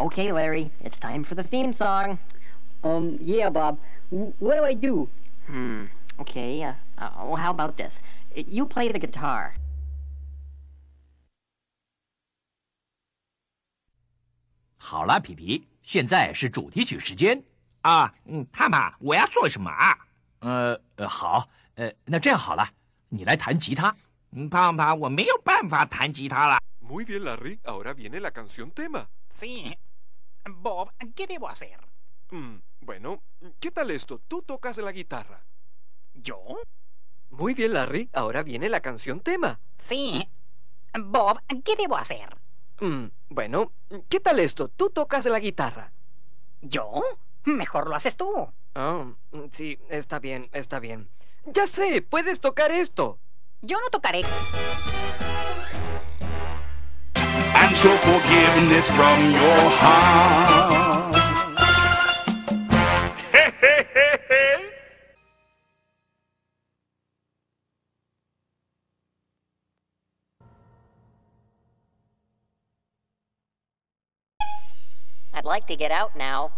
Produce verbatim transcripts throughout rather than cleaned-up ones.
Okay, Larry, it's time for the theme song. Um, yeah, Bob. W what do I do? Hmm, okay. Uh, uh, well, how about this? You play the guitar. Ah, uh, 怕怕, 我要做什么啊? 呃, 呃, 好, 呃, 那这样好了, 你来弹吉他。 怕怕, 我没有办法弹吉他了。 Muy bien, Larry. Ahora viene la canción tema. Sí. Bob, ¿qué debo hacer? Mm, bueno, ¿qué tal esto? Tú tocas la guitarra. ¿Yo? Muy bien, Larry. Ahora viene la canción tema. Sí. Bob, ¿qué debo hacer? Mm, bueno, ¿qué tal esto? Tú tocas la guitarra. ¿Yo? Mejor lo haces tú. Oh, sí, está bien, está bien. ¡Ya sé! ¡Puedes tocar esto! Yo no tocaré. And show forgiveness from your heart. I'd like to get out now.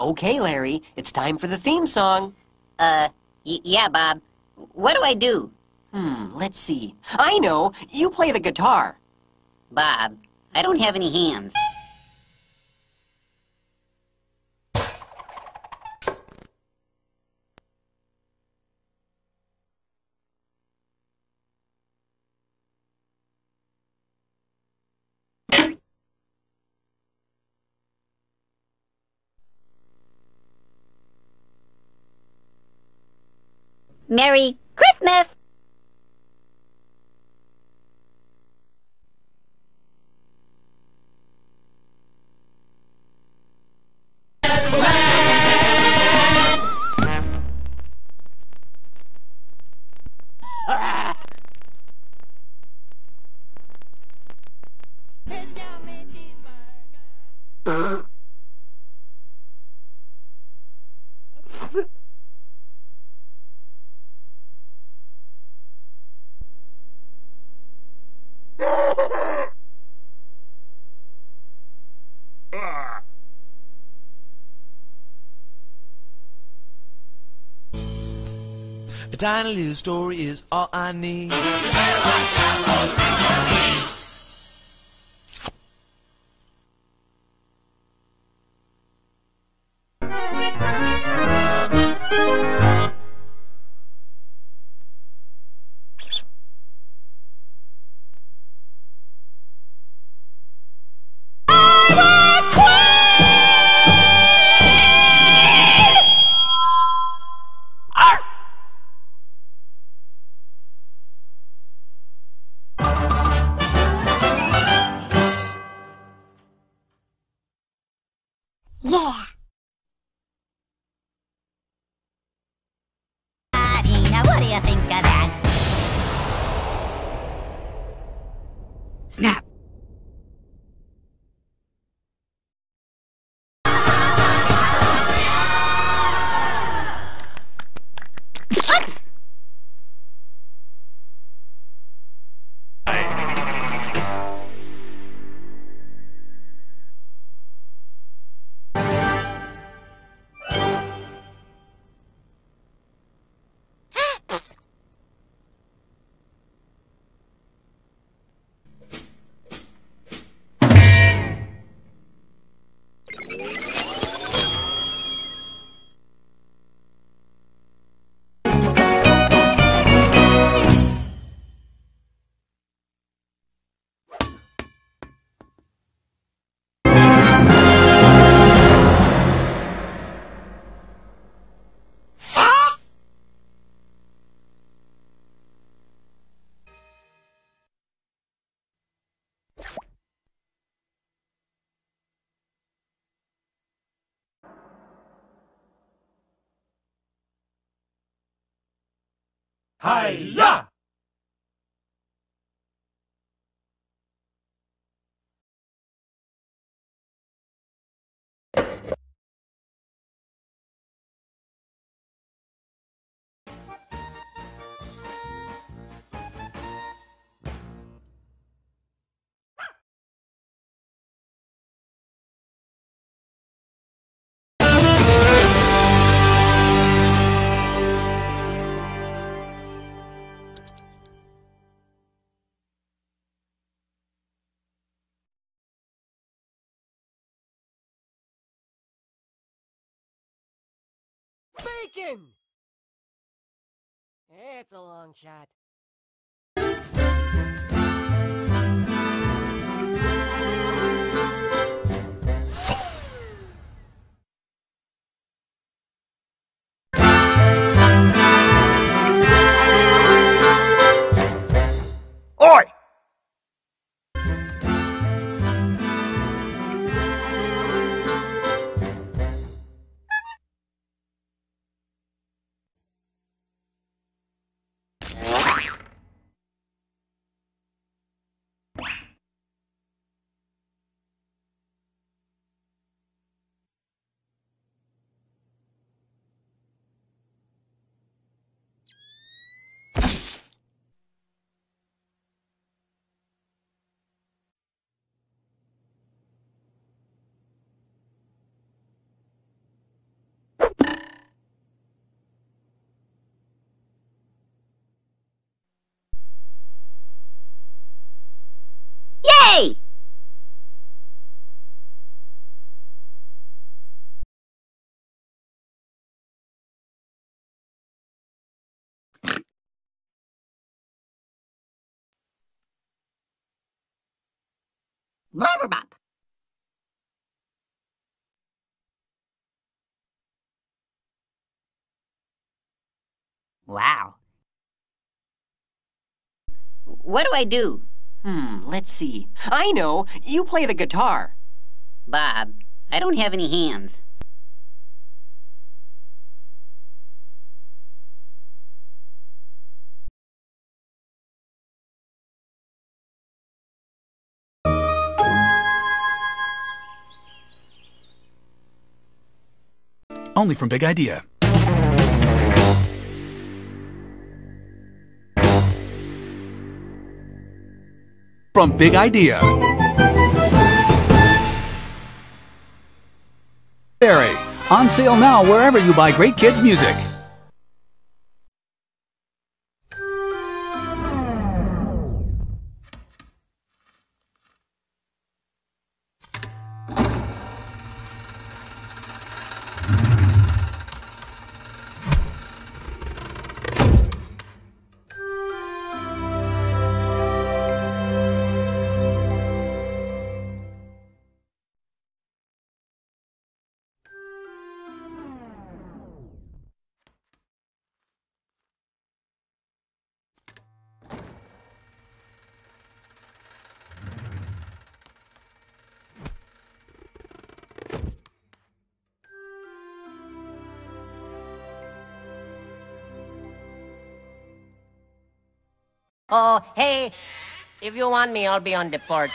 Okay, Larry, it's time for the theme song. Uh, y yeah, Bob. What do I do? Hmm, let's see. I know, you play the guitar. Bob, I don't have any hands. Merry Christmas! A tiny little story is all I need. Hi-ya! Bacon! It's a long shot. Oi! Blubberbop. Wow. What do I do? Hmm, let's see. I know, you play the guitar. Bob, I don't have any hands. Only from Big Idea. From Big Idea. Barry, on sale now wherever you buy great kids' music. Oh, hey, if you want me, I'll be on the porch.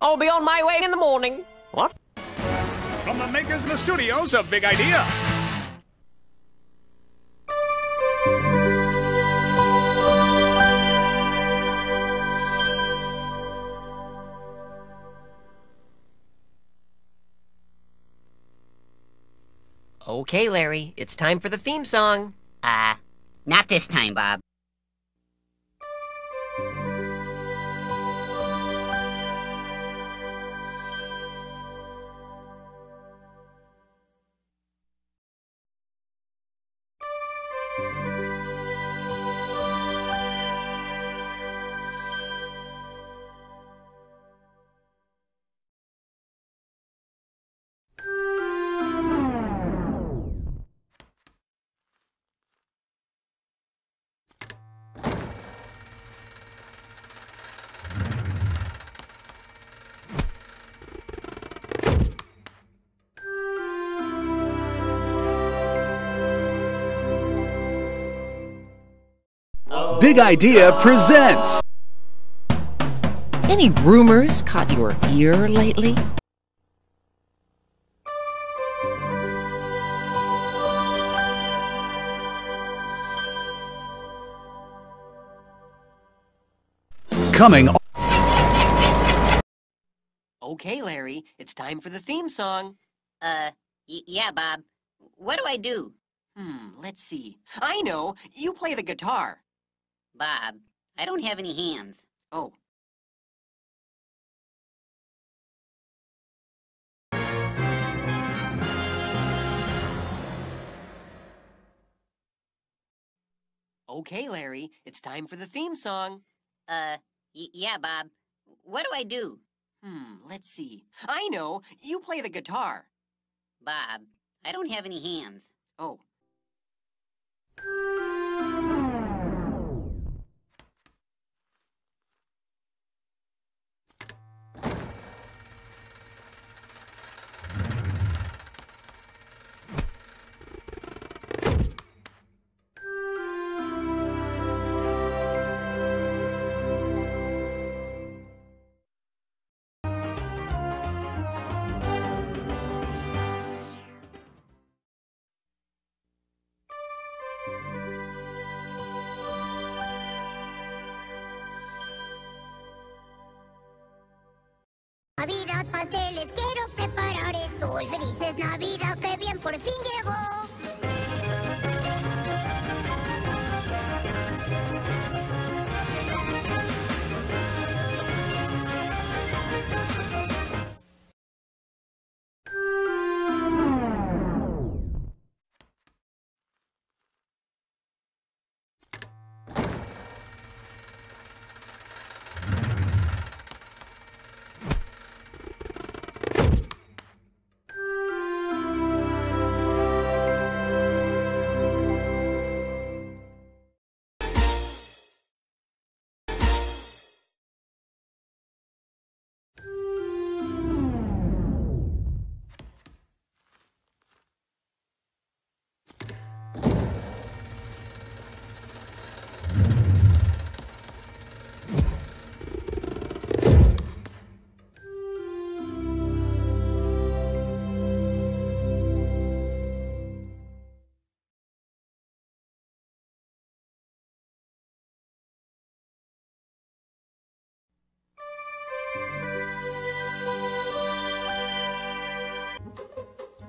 I'll be on my way in the morning. What? From the makers in the studios of Big Idea. Okay, Larry, it's time for the theme song. Uh, not this time, Bob. Big Idea presents. Any rumors caught your ear lately? Coming. Okay, Larry, it's time for the theme song. Uh, y yeah, Bob. What do I do? Hmm, let's see. I know, you play the guitar. Bob, I don't have any hands. Oh. Okay, Larry, it's time for the theme song. Uh, y yeah, Bob. What do I do? Hmm, let's see. I know, you play the guitar. Bob, I don't have any hands. Oh. Navidad, pasteles quiero preparar estoy. Felices Navidad, qué bien por fin llegó.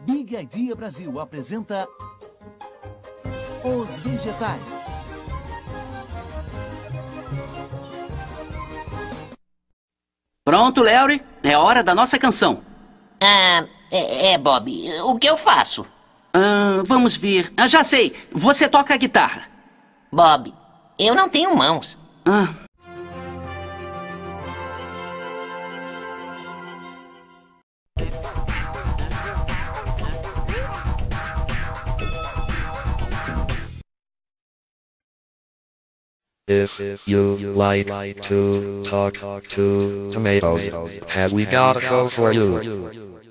Big Idea Brasil apresenta Os Vegetais. Pronto, Larry. É hora da nossa canção. Ah, é, é Bob. O que eu faço? Ah, vamos ver. Ah, já sei. Você toca a guitarra. Bob, eu não tenho mãos. Ah. If you like to talk to tomatoes, have we got a show for you?